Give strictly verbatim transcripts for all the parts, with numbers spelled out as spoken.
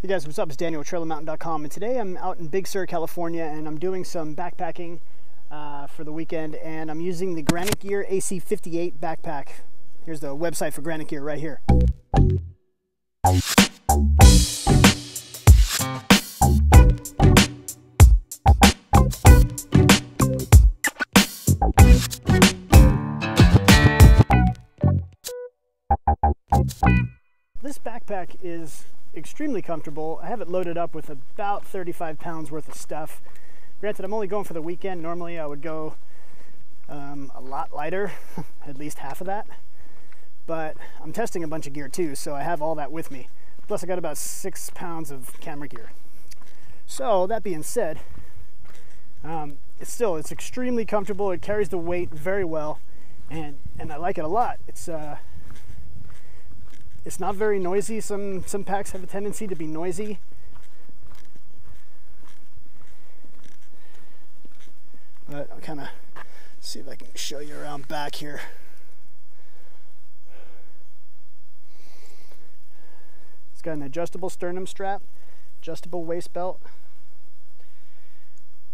Hey guys, what's up? It's Daniel at Trail and Mountain dot com, and today I'm out in Big Sur, California, and I'm doing some backpacking uh, for the weekend, and I'm using the Granite Gear A C fifty-eight backpack. Here's the website for Granite Gear right here. This backpack is extremely comfortable. I have it loaded up with about thirty-five pounds worth of stuff. Granted, I'm only going for the weekend. Normally I would go um, a lot lighter, at least half of that, but I'm testing a bunch of gear too, so I have all that with me. Plus I got about six pounds of camera gear. So that being said, um, it's still it's extremely comfortable. It carries the weight very well, and and I like it a lot. It's uh, It's not very noisy. Some some packs have a tendency to be noisy. But I'll kind of see if I can show you around back here. It's got an adjustable sternum strap, adjustable waist belt.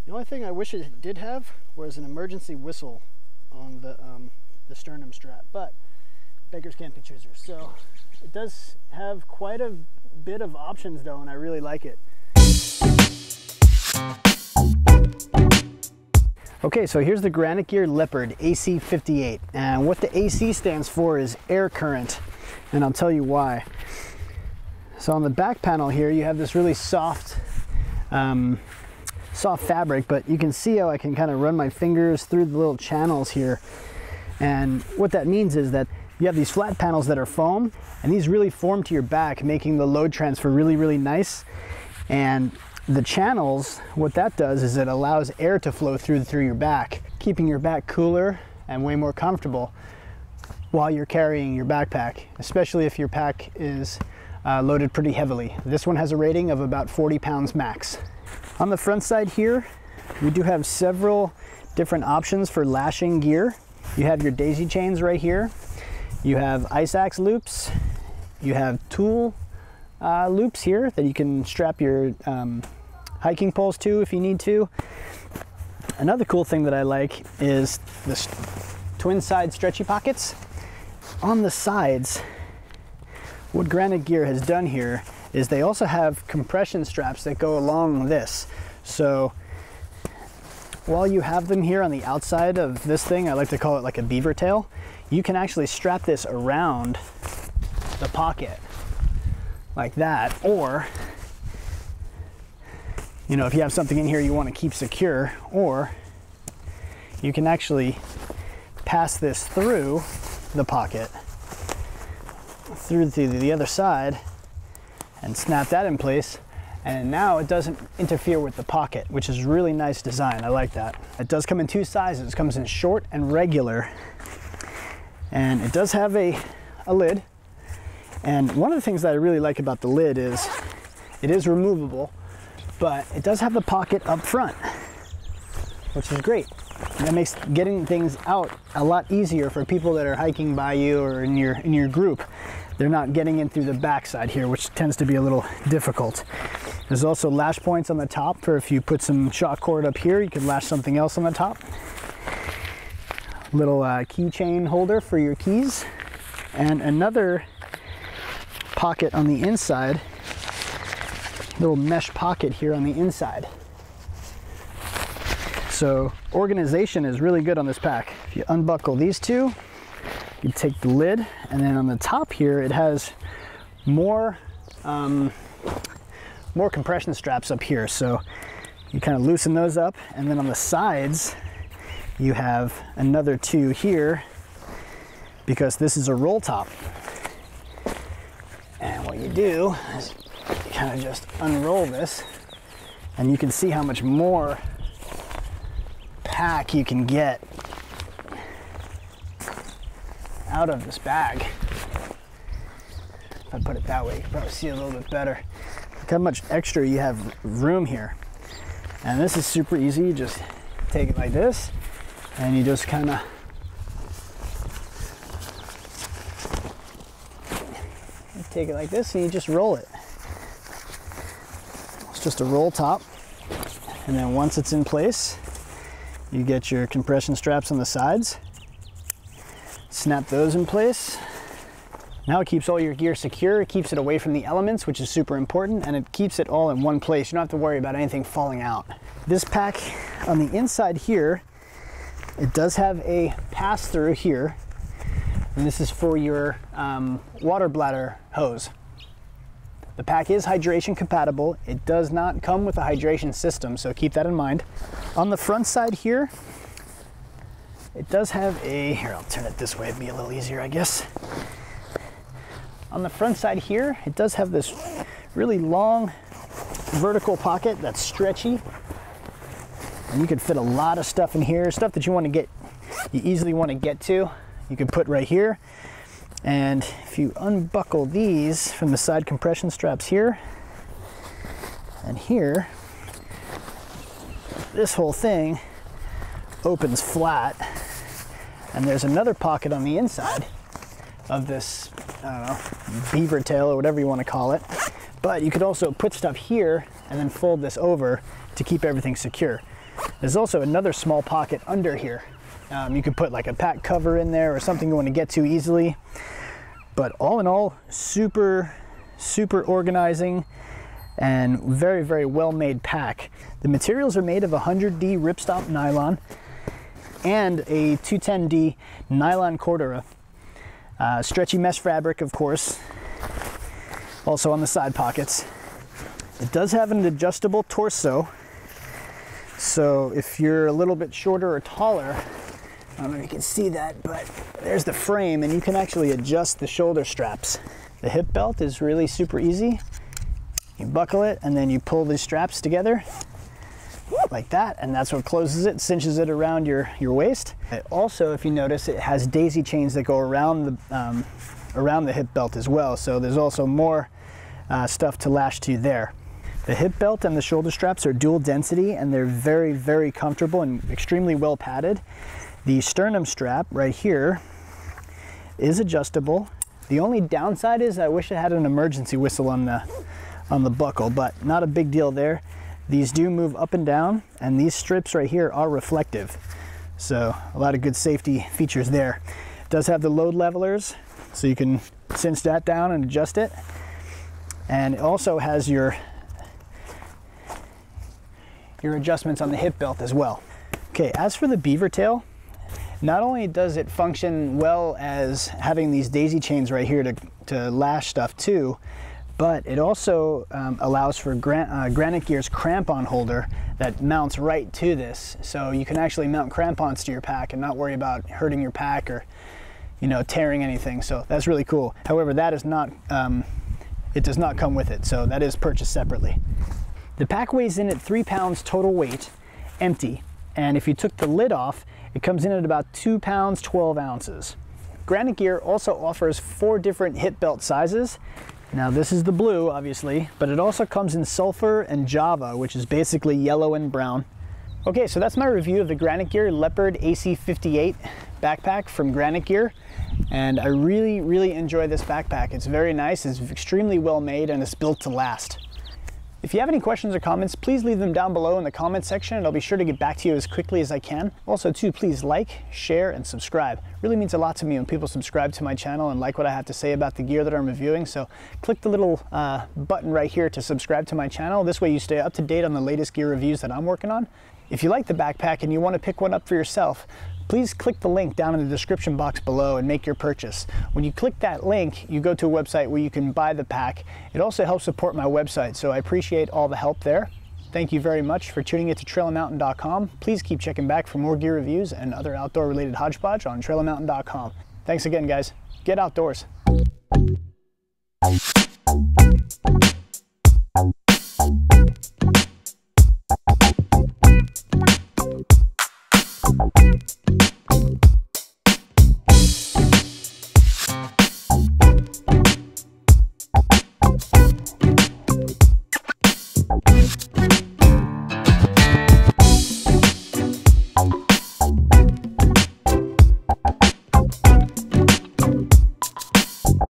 The only thing I wish it did have was an emergency whistle on the, um, the sternum strap, but beggars can't be choosers. So it does have quite a bit of options though, and I really like it. Okay, so here's the Granite Gear Leopard A C fifty-eight, and what the A C stands for is air current, and I'll tell you why. So on the back panel here you have this really soft um, soft fabric, but you can see how I can kind of run my fingers through the little channels here, and what that means is that you have these flat panels that are foam, and these really form to your back, making the load transfer really, really nice. And the channels, what that does is it allows air to flow through through your back, keeping your back cooler and way more comfortable while you're carrying your backpack, especially if your pack is uh, loaded pretty heavily. This one has a rating of about forty pounds max. On the front side here, we do have several different options for lashing gear. You have your daisy chains right here. You have ice axe loops, you have tool uh, loops here that you can strap your um, hiking poles to if you need to. Another cool thing that I like is the twin side stretchy pockets. On the sides, what Granite Gear has done here is they also have compression straps that go along this. So while you have them here on the outside of this thing, I like to call it like a beaver tail, you can actually strap this around the pocket like that, or you know, if you have something in here you want to keep secure, or you can actually pass this through the pocket through the, the other side and snap that in place, and now it doesn't interfere with the pocket, which is really nice design. I like that. It does come in two sizes. It comes in short and regular. And it does have a, a lid. And one of the things that I really like about the lid is it is removable, but it does have the pocket up front, which is great. That makes getting things out a lot easier for people that are hiking by you or in your, in your group. They're not getting in through the backside here, which tends to be a little difficult. There's also lash points on the top for if you put some shock cord up here, you can lash something else on the top. Little uh, keychain holder for your keys, and another pocket on the inside, little mesh pocket here on the inside. So organization is really good on this pack. If you unbuckle these two, you take the lid, and then on the top here it has more um, more compression straps up here, so you kind of loosen those up, and then on the sides you have another two here because this is a roll top. And what you do is you kind of just unroll this, and you can see how much more pack you can get out of this bag. If I put it that way, you can probably see a little bit better. Look how much extra you have room here. And this is super easy. You just take it like this, and you just kind of take it like this, and you just roll it. just a roll top. And then once it's in place, you get your compression straps on the sides, snap those in place. Now it keeps all your gear secure, it keeps it away from the elements, which is super important, and it keeps it all in one place. You don't have to worry about anything falling out. This pack on the inside here, it does have a pass-through here, and this is for your um, water bladder hose. The pack is hydration compatible. It does not come with a hydration system, so keep that in mind. On the front side here, it does have a, here, I'll turn it this way, it'd be a little easier, I guess. On the front side here, it does have this really long vertical pocket that's stretchy. And you could fit a lot of stuff in here, stuff that you want to get, you easily want to get to. You could put right here. And if you unbuckle these from the side compression straps here and here, this whole thing opens flat, and there's another pocket on the inside of this, I don't know, beaver tail or whatever you want to call it. But you could also put stuff here and then fold this over to keep everything secure. There's also another small pocket under here. Um, you could put like a pack cover in there or something you want to get to easily. But all in all, super, super organizing and very, very well-made pack. The materials are made of one hundred D ripstop nylon and a two ten D nylon cordura. Uh, stretchy mesh fabric, of course, also on the side pockets. It does have an adjustable torso, so if you're a little bit shorter or taller, I don't know if you can see that, but there's the frame, and you can actually adjust the shoulder straps. The hip belt is really super easy. You buckle it, and then you pull these straps together like that, and that's what closes it, cinches it around your, your waist. It also, if you notice, it has daisy chains that go around the, um, around the hip belt as well, so there's also more uh, stuff to lash to there. The hip belt and the shoulder straps are dual density, and they're very, very comfortable and extremely well padded. The sternum strap right here is adjustable. The only downside is I wish it had an emergency whistle on the, on the buckle, but not a big deal there. These do move up and down, and these strips right here are reflective. So a lot of good safety features there. It does have the load levelers, so you can cinch that down and adjust it. And it also has your your adjustments on the hip belt as well. Okay, as for the beaver tail, not only does it function well as having these daisy chains right here to, to lash stuff to, but it also um, allows for gran uh, Granite Gear's crampon holder that mounts right to this. So you can actually mount crampons to your pack and not worry about hurting your pack or, you know, tearing anything. So that's really cool. However, that is not, um, it does not come with it. So that is purchased separately. The pack weighs in at three pounds total weight, empty. And if you took the lid off, it comes in at about two pounds, twelve ounces. Granite Gear also offers four different hip belt sizes. Now this is the blue, obviously, but it also comes in sulfur and Java, which is basically yellow and brown. Okay, so that's my review of the Granite Gear Leopard A C fifty-eight backpack from Granite Gear. And I really, really enjoy this backpack. It's very nice, it's extremely well made, and it's built to last. If you have any questions or comments, please leave them down below in the comment section, and I'll be sure to get back to you as quickly as I can. Also too, please like, share, and subscribe. It really means a lot to me when people subscribe to my channel and like what I have to say about the gear that I'm reviewing, so click the little uh, button right here to subscribe to my channel. This way you stay up to date on the latest gear reviews that I'm working on. If you like the backpack and you want to pick one up for yourself, please click the link down in the description box below and make your purchase. When you click that link, you go to a website where you can buy the pack. It also helps support my website, so I appreciate all the help there. Thank you very much for tuning in to Trail and Mountain dot com. Please keep checking back for more gear reviews and other outdoor-related hodgepodge on Trail and Mountain dot com. Thanks again, guys. Get outdoors.